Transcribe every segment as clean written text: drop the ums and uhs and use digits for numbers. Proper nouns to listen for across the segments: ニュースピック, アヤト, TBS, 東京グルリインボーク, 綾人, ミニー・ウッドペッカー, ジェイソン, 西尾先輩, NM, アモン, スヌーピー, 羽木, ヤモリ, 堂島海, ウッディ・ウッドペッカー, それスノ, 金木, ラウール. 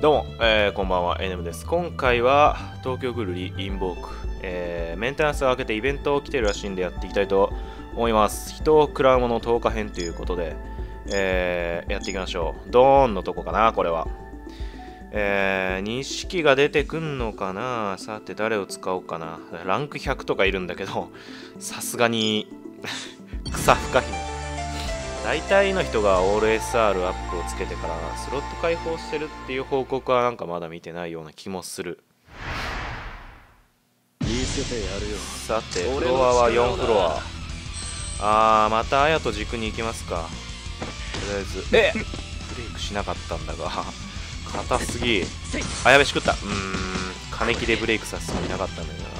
どうも、こんばんは、NM です。今回は東京グルリインボーク、メンテナンスを開けてイベントを来てるらしいんでやっていきたいと思います。人を食らうもの10日編ということで、やっていきましょう。ドーンのとこかな、これは。錦が出てくんのかな。さて、誰を使おうかな。ランク100とかいるんだけど、さすがに草フカヒメ。大体の人がオール SR アップをつけてからスロット開放してるっていう報告はなんかまだ見てないような気もする。さてフロアは4フロア。また綾と軸に行きますか。とりあえずブレイクしなかったんだが硬すぎ。やべしくった。金木でブレイクさせてもいなかったんだけどな。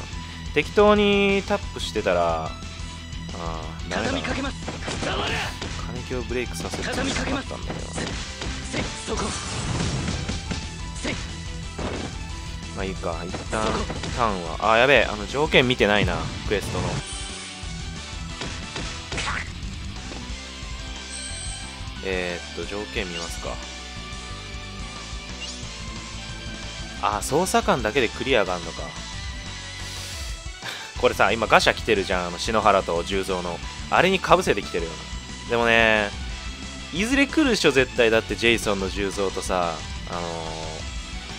適当にタップしてたらダメだな。金木をブレイクさせてもいなかったんだけど、まあいいか。一旦ターンはやべえ、条件見てないな、クエストの。条件見ますか。操作感だけでクリアがあんのか。これさ、今ガシャ来てるじゃん、篠原と十三のあれにかぶせてきてるよな。でもね、いずれ来るでしょ絶対。だってジェイソンの十三とさ、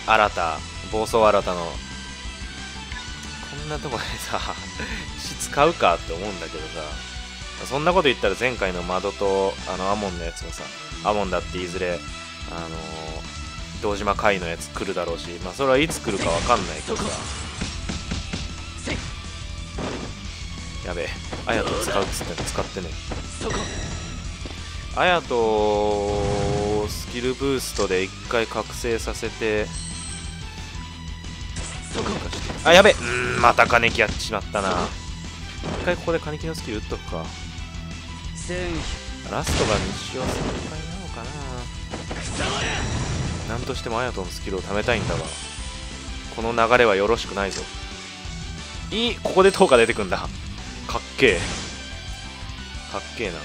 新た暴走新たのこんなとこでさ石使うかって思うんだけどさ、そんなこと言ったら前回の窓とアモンのやつもさ、アモンだっていずれ堂島海のやつ来るだろうし、まあそれはいつ来るか分かんないけどさ。やべえ、アヤト使うっつって使ってね。アヤトスキルブーストで一回覚醒させて、やべえ、また金木やっちまったな。一回ここで金木のスキル打っとくか。ラストが日曜3回なのかな。なんとしてもアヤトのスキルを貯めたいんだが、この流れはよろしくないぞ。ここで10日出てくんだ。かっけえ、かっけえな。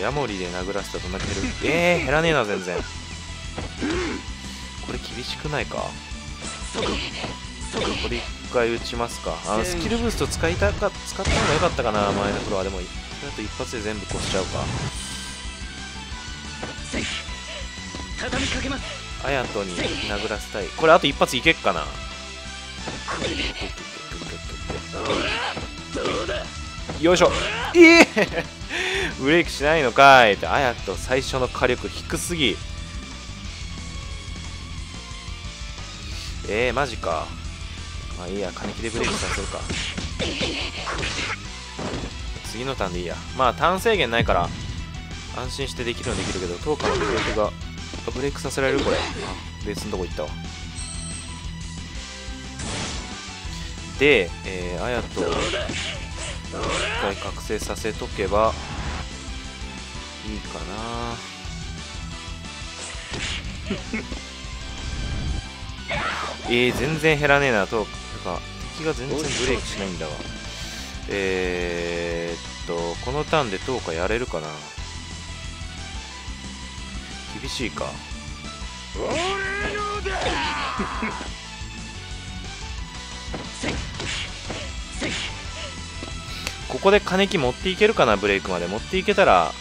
ヤモリで殴らせたらどんだけ減る。減らねえな全然。これ厳しくないか。これ一回打ちますか。スキルブースト使った方が良かったかな、前のフロアでも。あと一発で全部越しちゃうか。畳みかけます。アヤトに殴らせたい。これあと一発いけっかな。よいしょ。ブレイクしないのかいって。アヤト最初の火力低すぎ。マジか。まあいいや、金木でブレイクさせるか。次のターンでいいや。まあターン制限ないから安心してできるのできるけど、10日のブレイクがブレイクさせられる。これ別のとこ行ったわ。で、アヤトを一回覚醒させとけばいいかな。全然減らねえな。とか敵が全然ブレイクしないんだわ。このターンで10日やれるかな。厳しいか。ここで金木持っていけるかな。ブレイクまで持っていけたら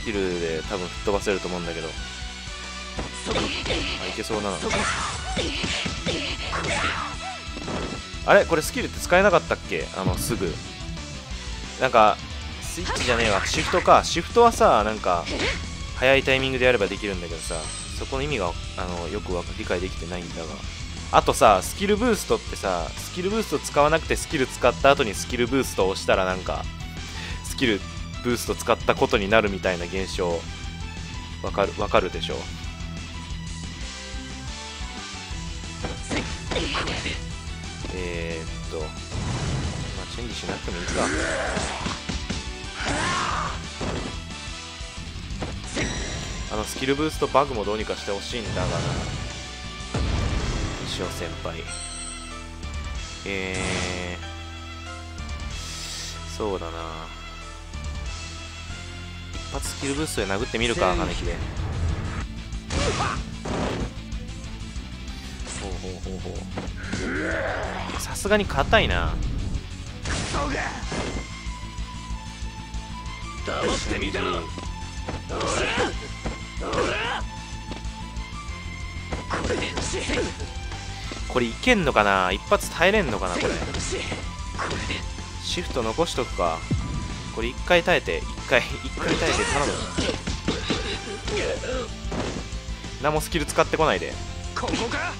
スキルで多分吹っ飛ばせると思うんだけど、いけそうだな。あれ、これスキルって使えなかったっけ。すぐなんかスイッチじゃねえわ、シフトか。シフトはさ、なんか早いタイミングでやればできるんだけどさ、そこの意味がよく理解できてないんだが。あとさ、スキルブーストってさ、スキルブースト使わなくてスキル使った後にスキルブーストを押したらなんかスキルブースト使ったことになるみたいな現象、わかるでしょ。まあチェンジしなくてもいいか。スキルブーストバグもどうにかしてほしいんだがな、西尾先輩。そうだな、一発スキルブーストで殴ってみるか、羽木で。ほうほうほうほう。さすがに硬いな。倒してみたの。これいけんのかな、一発耐えれんのかな。これシフト残しとくか。これ一回耐えて、一回耐えて、頼む。何もスキル使ってこないで。ここか。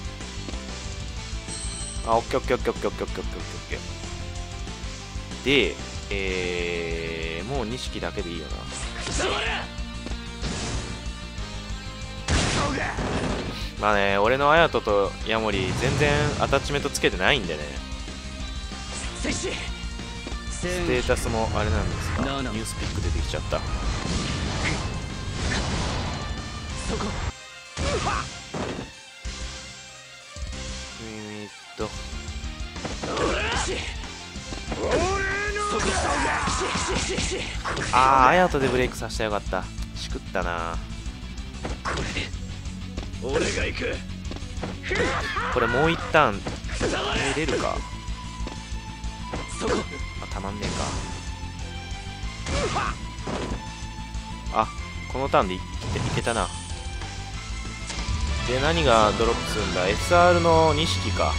あ、オッケーオッケーオッケーオッケーオッケーオッケーオッケーオッケー。で、もう2式だけでいいよな。まあね、俺の綾人とヤモリ全然アタッチメントつけてないんでね。ステータスもあれなんですか、ニュースピック出てきちゃった。ああ、綾人でブレイクさせたらよかった。しくったな。俺が行く。これもう一ターン入れるか。あ、たまんねえか。あ、このターンでいけたな。で、何がドロップするんだ。 SR の2式か。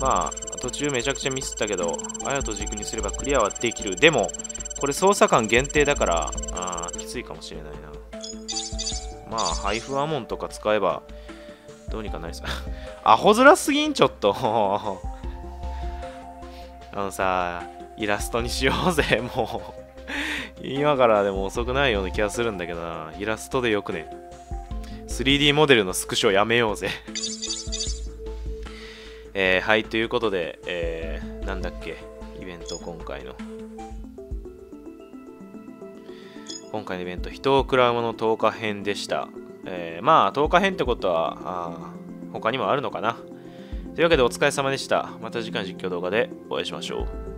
まあ途中めちゃくちゃミスったけど、綾と軸にすればクリアはできる。でもこれ操作感限定だから、あーきついかもしれないな。まあ配布アモンとか使えばどうにかなりそう。アホ面すぎん、ちょっと。あのさ、イラストにしようぜ、もう。今からでも遅くないような気がするんだけどな。イラストでよくね。3D モデルのスクショやめようぜ。はい、ということで、なんだっけ、イベント、今回のイベント、人を食らうもの10日編でした。まあ10日編ってことは他にもあるのかな。というわけでお疲れ様でした。また次回の実況動画でお会いしましょう。